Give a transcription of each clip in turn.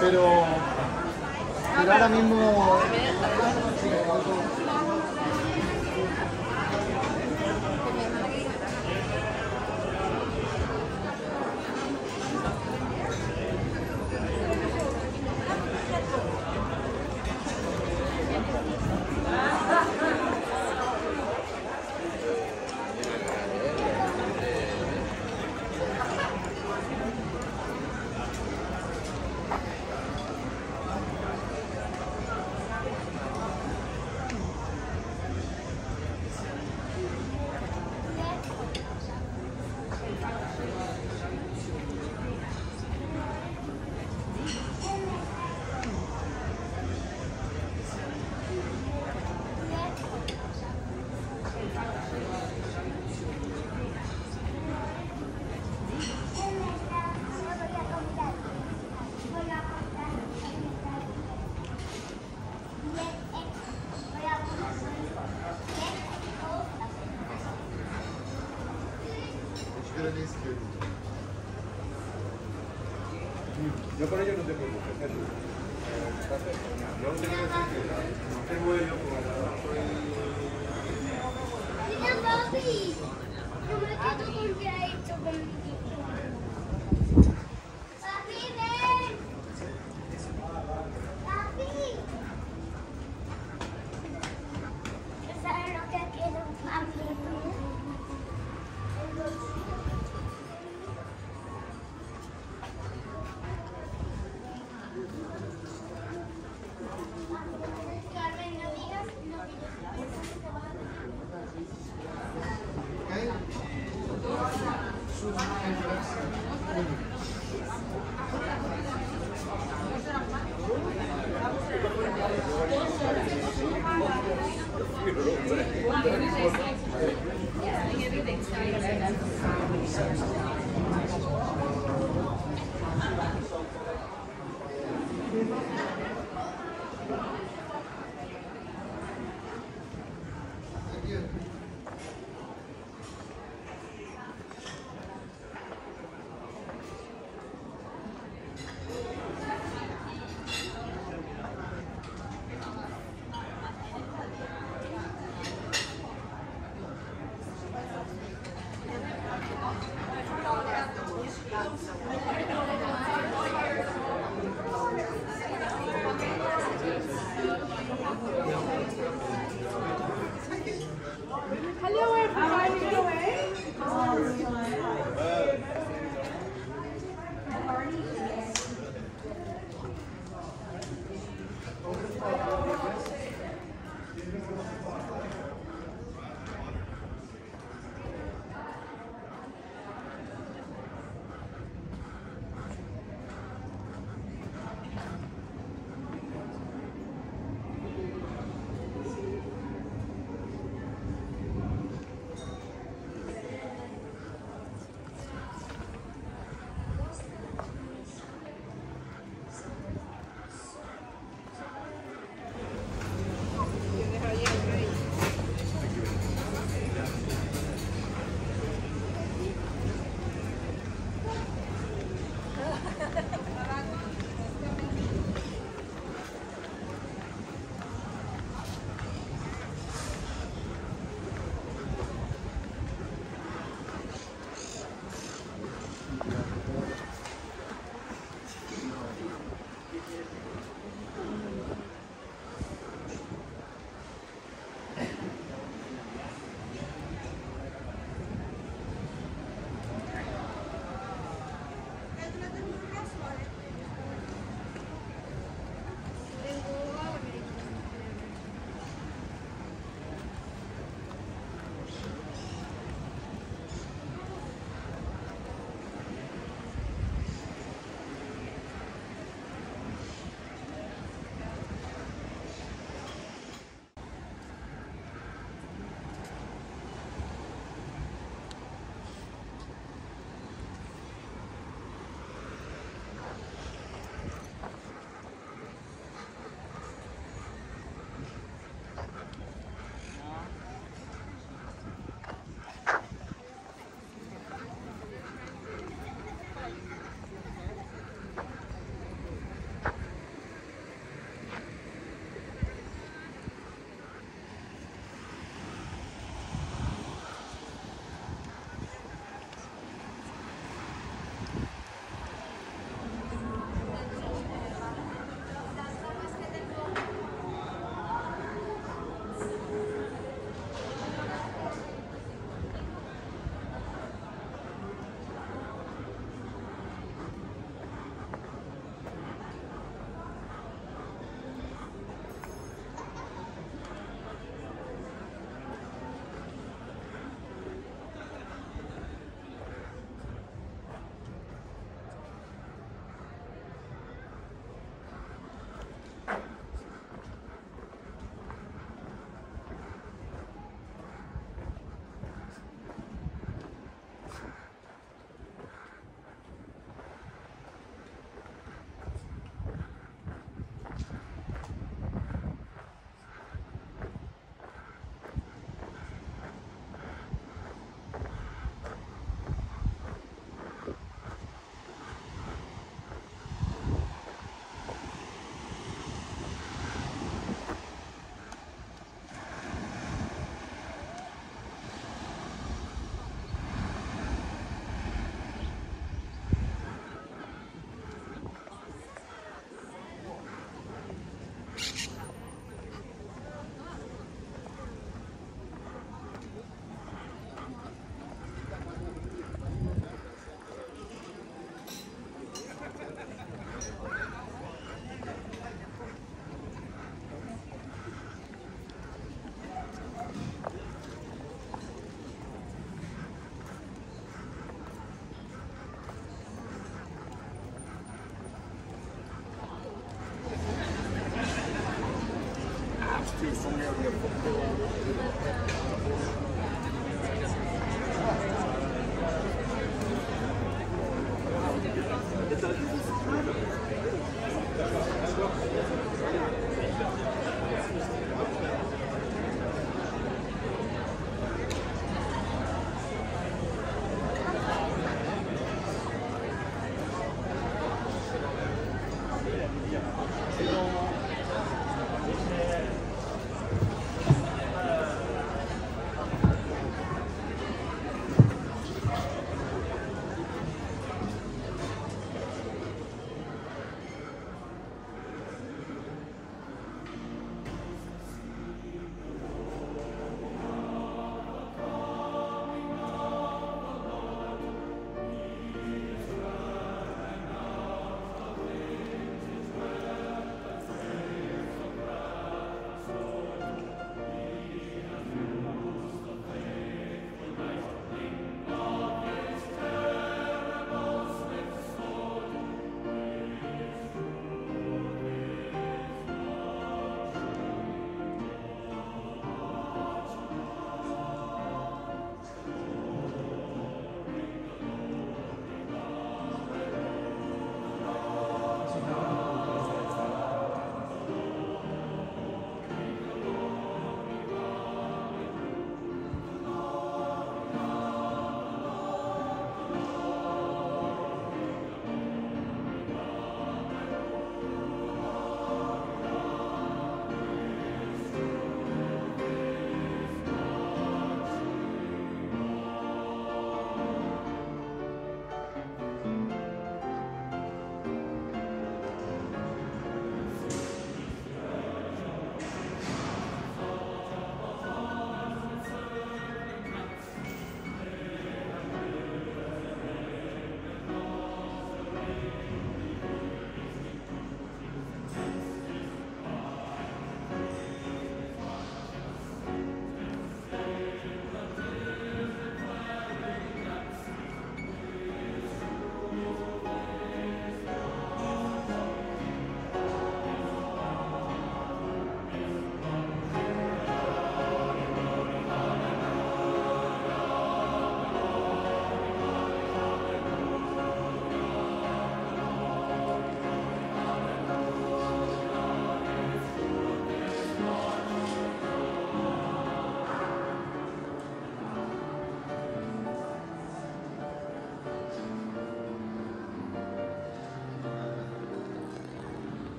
Pero ahora mismo... Yo por ello no te preocupes, Jesús. Yo no te quiero decir que no te vuelvo a jugar. ¡Sí, papi! Yo me quedo con que ha hecho conmigo. ¡Papi, ven! ¡Papi! ¿Sabes lo que quiero, papi?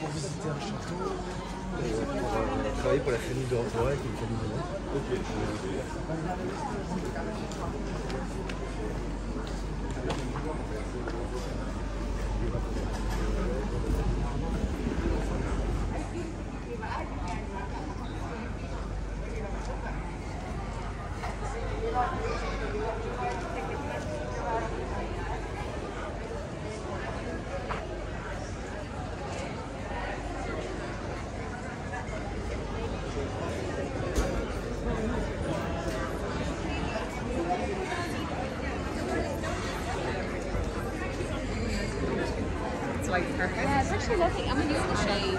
Pour visiter un château, pour travailler pour la famille de Roy, qui est une famille de Roy. Ok. Like perfect. Yeah, it's actually lovely. I'm gonna use the shade.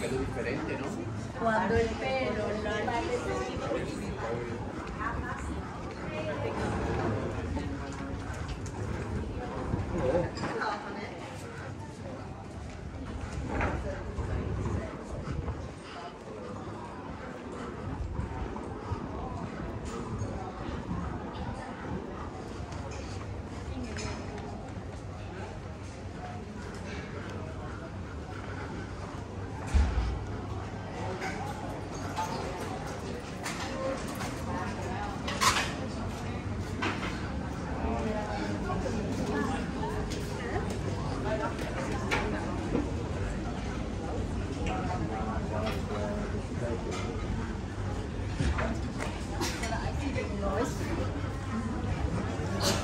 Pelo diferente, ¿no? Cuando el pelo lo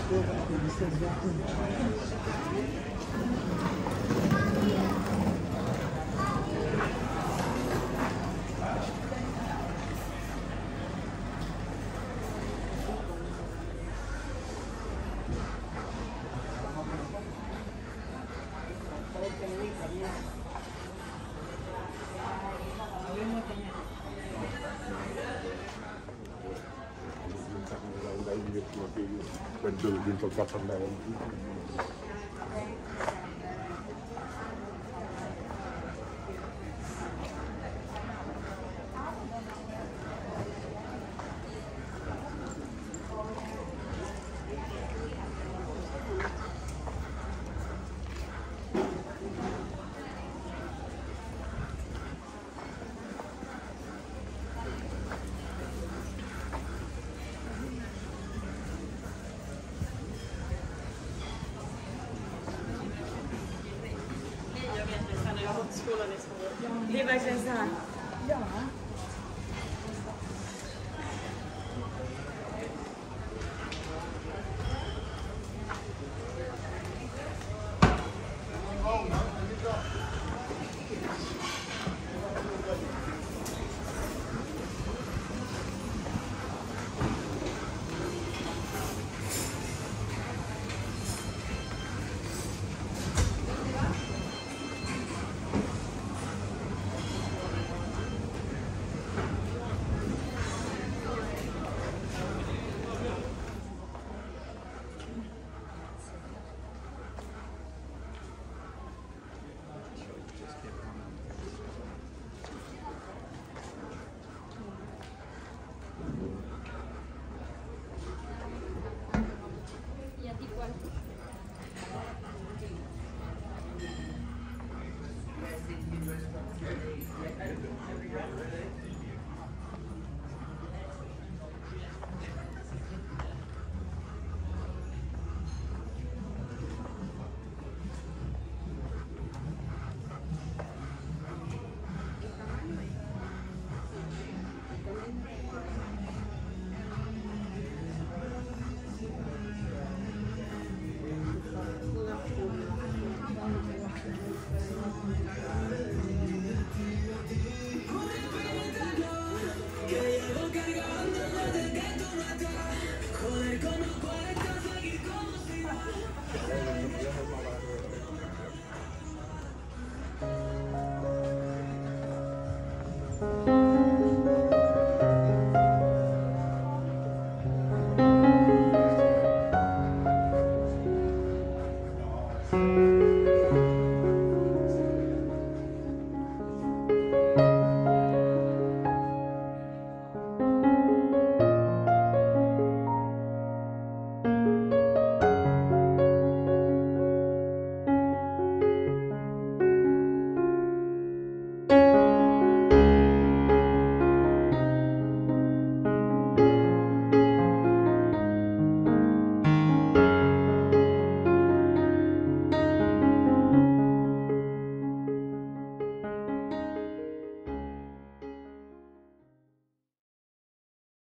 Quello che ho fatto andare. Leverkusen. Ja.